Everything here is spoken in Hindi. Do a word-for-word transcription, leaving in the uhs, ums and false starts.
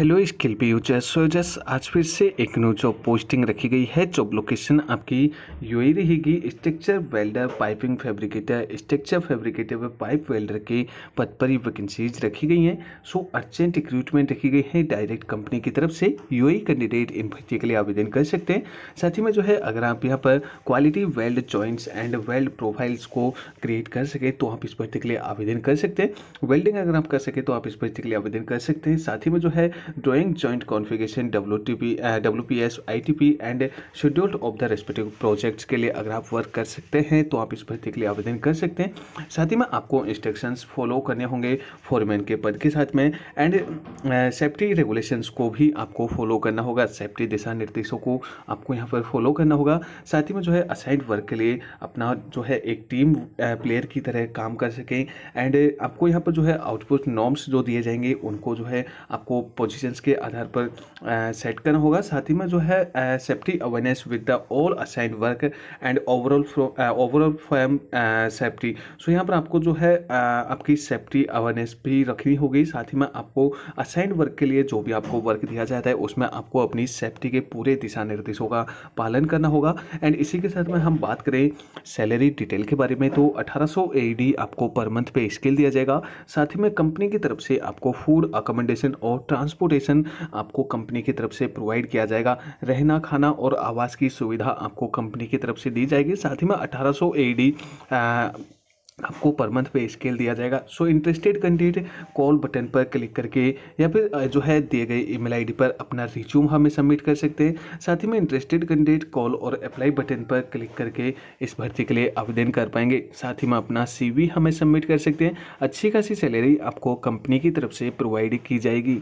हेलो स्किल पी यू जैस सो जैस आज फिर से एक न्यू जॉब पोस्टिंग रखी गई है। जॉब लोकेशन आपकी यूएई रहेगी। Structure welder, piping fabricator, structure fabricator व पाइप वेल्डर के पद पर ही वैकेंसीज रखी गई हैं। सो अर्जेंट रिक्रूटमेंट रखी गई है डायरेक्ट कंपनी की तरफ से। यूएई कैंडिडेट इन भर्ती के लिए आवेदन कर सकते हैं। साथ ही में जो है अगर आप यहाँ पर quality weld joints and weld profiles को क्रिएट कर सके तो आप इस भर्ती के लिए आवेदन कर सकते हैं। वेल्डिंग अगर आप कर सके तो आप इस भर्ती के लिए आवेदन कर सकते हैं। साथ ही में जो है drawing joint configuration WTP WPS ITP and scheduled of the respective projects के लिए अगर आप वर्क कर सकते हैं तो आप इस भर्ती के लिए आवेदन कर सकते हैं। साथ ही में आपको इंस्ट्रक्शंस फॉलो करने होंगे फोरमैन के पद के साथ में, एंड सेफ्टी रेगुलेशंस को भी आपको फॉलो करना होगा। सेफ्टी दिशा निर्देशों को आपको यहाँ पर फॉलो करना होगा। साथ ही में जो है असाइड वर्क के लिए अपना जो है एक टीम प्लेयर की तरह काम कर सकें, एंड आपको यहाँ पर जो है आउटपुट नॉर्म्स जो दिए जाएंगे उनको जो है आपको पोजीशंस के आधार पर सेट करना होगा। साथ ही में जो है safety awareness with the all assigned work and overall overall form safety. So यहाँ पर आपको जो है uh, आपकी सेफ्टी अवेयरनेस भी रखनी होगी। साथ ही में आपको असाइंड वर्क के लिए जो भी आपको वर्क दिया जाता है उसमें आपको अपनी सेफ्टी के पूरे दिशा निर्देशों का पालन करना होगा। एंड इसी के साथ में हम बात करें सैलरी डिटेल के बारे में तो अठारह सौ एईडी आपको पर मंथ पे स्केल दिया जाएगा। साथ ही में कंपनी की तरफ से आपको फूड, अकोमोडेशन और ट्रांसपोर्टेशन आपको कंपनी की तरफ से प्रोवाइड किया जाएगा। रहना, खाना और आवास की सुविधा आपको कंपनी की तरफ से दी जाएगी। साथ ही में अठारह सौ एईडी आपको पर मंथ पे स्केल दिया जाएगा। So interested candidate call button पर क्लिक करके या फिर जो है दिए गए ईमेल आईडी पर अपना रिज्यूम हमें सबमिट कर सकते हैं। साथ ही में इंटरेस्टेड कैंडिडेट कॉल और अप्लाई बटन पर क्लिक करके इस भर्ती के लिए आवेदन कर पाएंगे। साथ ही में अपना सीवी हमें सबमिट कर सकते हैं। अच्छी खासी सैलरी आपको कंपनी की तरफ से प्रोवाइड की जाएगी।